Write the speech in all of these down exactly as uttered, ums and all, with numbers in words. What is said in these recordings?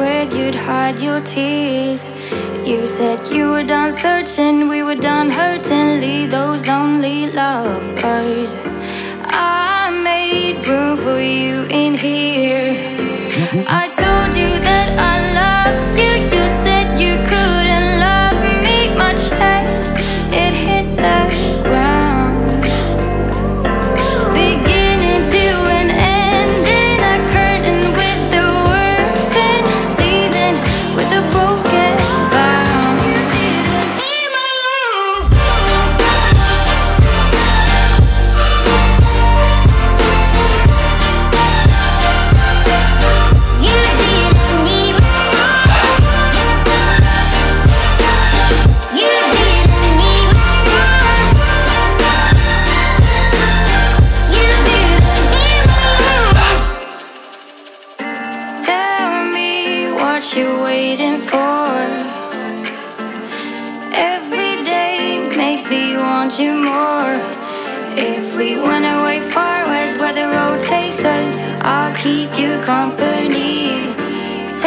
where you'd hide your tears. You said you were done searching, we were done hurting. Leave those lonely lovers. I made room for you in here. I told you that I loved you. You said you couldn't love me. My chest, it hit the ground. Keep you company.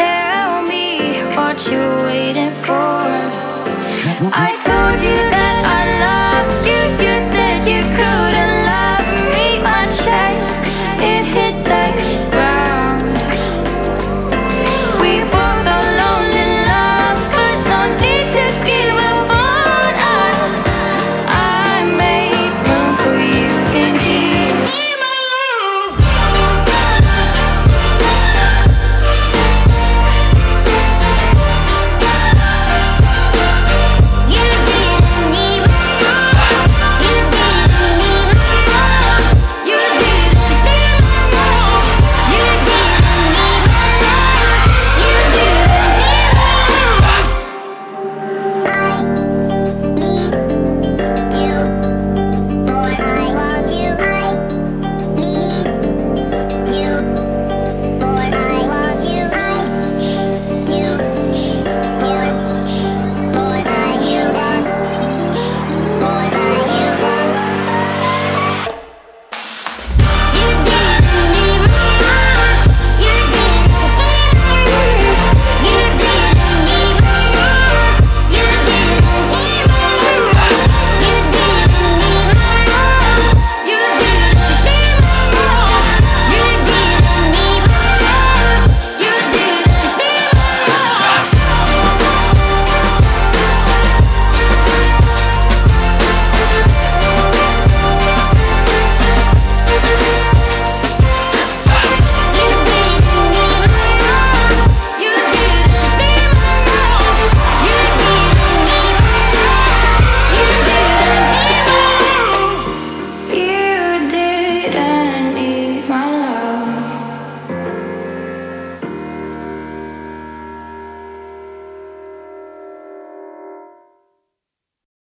Tell me what you're waiting for. I told you that